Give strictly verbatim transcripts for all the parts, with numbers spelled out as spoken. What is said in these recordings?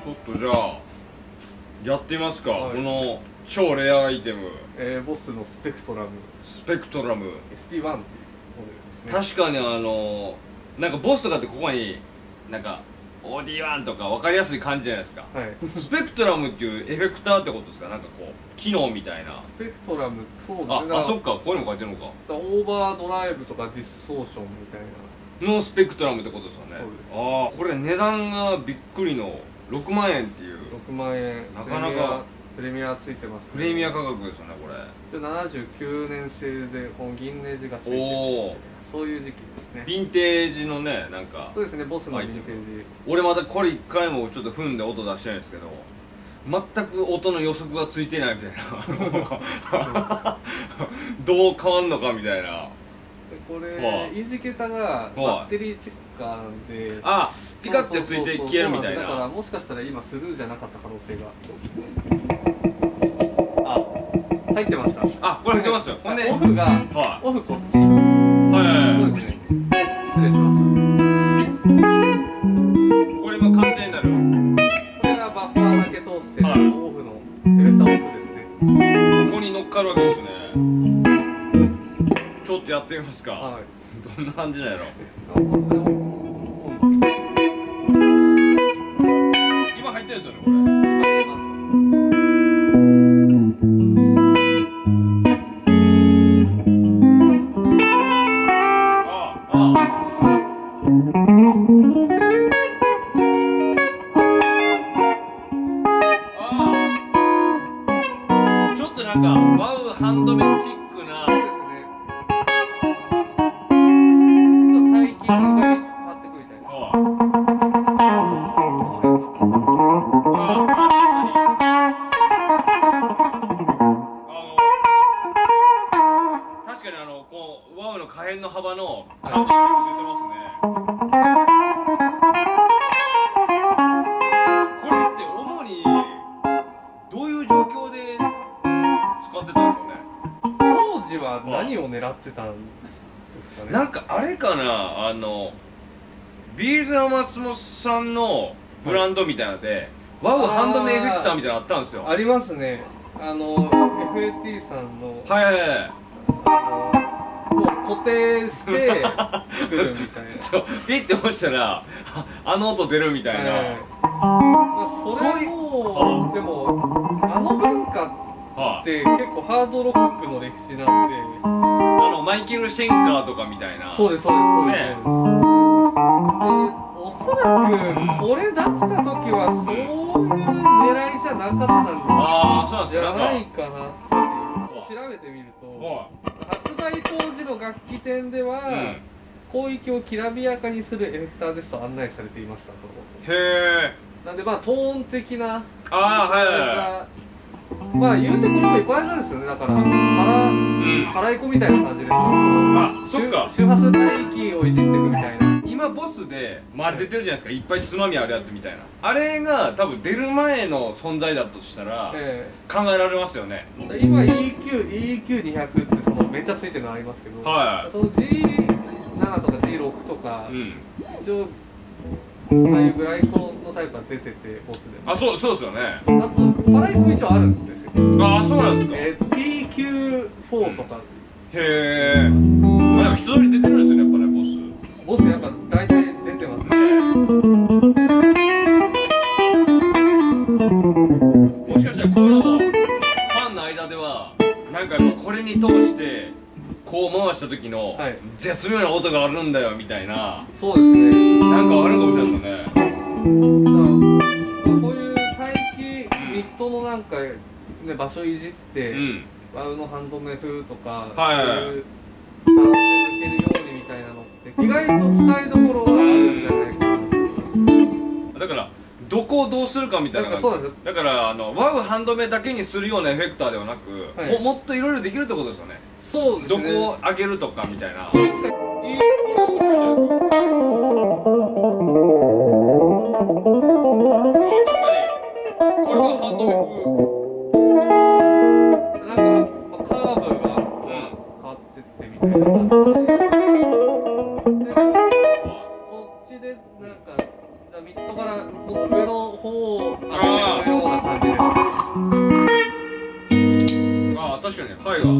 ちょっとじゃあやってみますか、はい、この超レアアイテム、えー、ボスのスペクトラムスペクトラム エスピーワン っていうモデルですね。確かにあのなんかボスとかってここになんか オーディーワン とか分かりやすい感じじゃないですか、はい、スペクトラムっていうエフェクターってことですか、なんかこう機能みたいな。スペクトラム、そうですね。 あ, あそっか、こういうの書いてるのか。オーバードライブとかディスソーションみたいなのスペクトラムってことですよね。そうです。ああ、これ値段がびっくりのろくまんえんっていう。ろくまんえん、なかなかプレミアついてます、ね、プレミア価格ですよね。これななじゅうきゅうねん製でこの銀ネジがついてる、おそういう時期ですね。ヴィンテージのね、なんかそうですね、ボスのヴィンテージ。俺またこれいっかいもちょっと踏んで音出してないんですけど、全く音の予測がついてないみたいなどう変わんのかみたいな。これいじ桁がバッテリーチェッカーなんで、あピカってついて消えるみたいな。だからもしかしたら今スルーじゃなかった可能性が。あ、入ってました。あ、これ入ってますよ。ほんでオフが、オフこっち、はいそうですね、失礼しました。これも完全になる。これがバッファーだけ通してオフのエフェクターオフですね。ここに乗っかるわけですね。ちょっとやってみますか、はい、どんな感じなんやろ今入ってるんですよね、これ入ってます。ああ、ああ、ああ、ちょっとなんかバウハンドメチックななんかあれかな、あのビーズの松本さんのブランドみたいなので、ワウハンドメイエフェクターみたいなのあったんですよ。ありますね。あの エフエーティー さんの、はいはいはい、もう固定して作るみたいなそうピッて押したらあの音出るみたいな、はい、まあ、それもでもあの文化で結構ハードロックの歴史なんで、あのマイケル・シェンカーとかみたいな。そうですそうですそうです、ね、おそらくこれ出した時はそういう狙いじゃなかったんじゃ、あそうなんじゃないかなっていう。調べてみると発売当時の楽器店では、うん、広域をきらびやかにするエフェクターですと案内されていましたと。へえ。なんでまあトーン的な、ああはい。まあ言うてこれもいっぱいなんですよね。だから払、うん、払い子みたいな感じですよね。あ、そっか、周波数帯域をいじっていくみたいな。今ボスでまああれ出てるじゃないですか、いっぱいつまみあるやつみたいな、あれが多分出る前の存在だとしたら、えー、考えられますよね。今 イーキューにひゃく ってそのめっちゃついてるのありますけど、はい、その ジーなな とか ジーろく とか、うん、一応ああいうグライコのタイプは出てて、ボスでも。あ、そう、そうですよね。あと、パライコも一応あるんですよ。ああ、そうなんですか。えー、ピーキューフォー とか。へえ。まあ、でも人通り出てるんですよね、やっぱね、ボス。ボスやっぱ大体出てますね。もしかしたら、このファンの間では、なんかやっぱこれに通して、こう回した時の絶妙な音があるんだよみたいな、はい、そうですね、なんかあるかもしれないですよね。だからこういう帯域、ミッドのなんか、ね、場所いじって、うん、バウのハンドメ風とか、そういうターンで抜けるようにみたいなのって意外と使いどころがあるんじゃないかなと思います。だからどこをどうするかみたいな。だからあのワウハンドメだけにするようなエフェクターではなく、はい、もっといろいろできるってことですよね。そうですね。どこを上げるとかみたいな。ミッドからもっと上の方を食べてるような感じです。ああ確かにね、ハイが、はい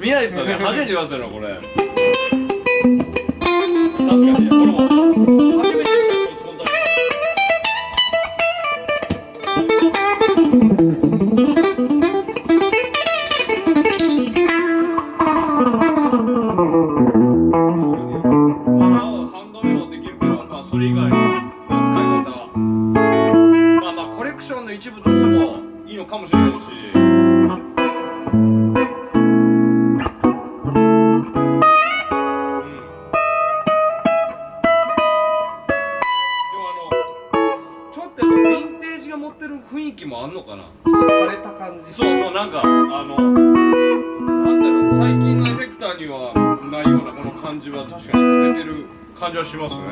見ないですよね。初めて見ましたよこれ。確かにこれも初めてでしたよ。ハンドメモできるけど、まあそれ以外の使い方、まあまあコレクションの一部としてもいいのかもしれないし。あんのかな、ちょっと枯れた感じ。そうそう、なんかあのなんだろう、最近のエフェクターにはないようなこの感じは確かに出てる感じはしますね。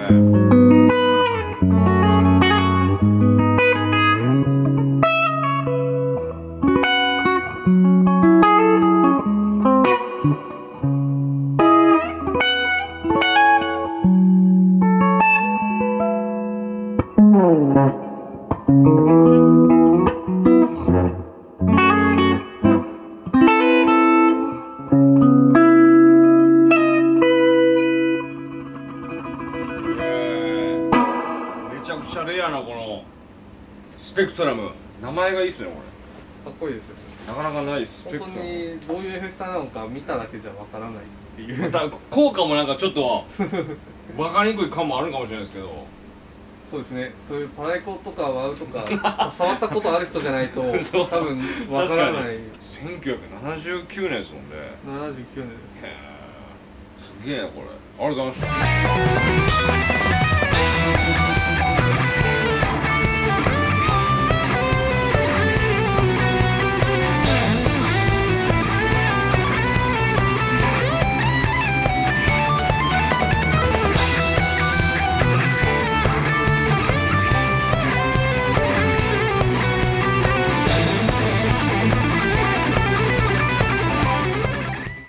スペクトラム、名前がいいですねこれ。かっこいいですよ、ね、なかなかないです。本当にどういうエフェクターなのか見ただけじゃわからないっていう、また効果もなんかちょっと分かりにくい感もあるかもしれないですけどそうですね、そういうパラエコとかワウとか触ったことある人じゃないと多分わからない。せんきゅうひゃくななじゅうきゅうねんですもんね。ななじゅうきゅうねんですね。すげえなこれ。ありがとうございました。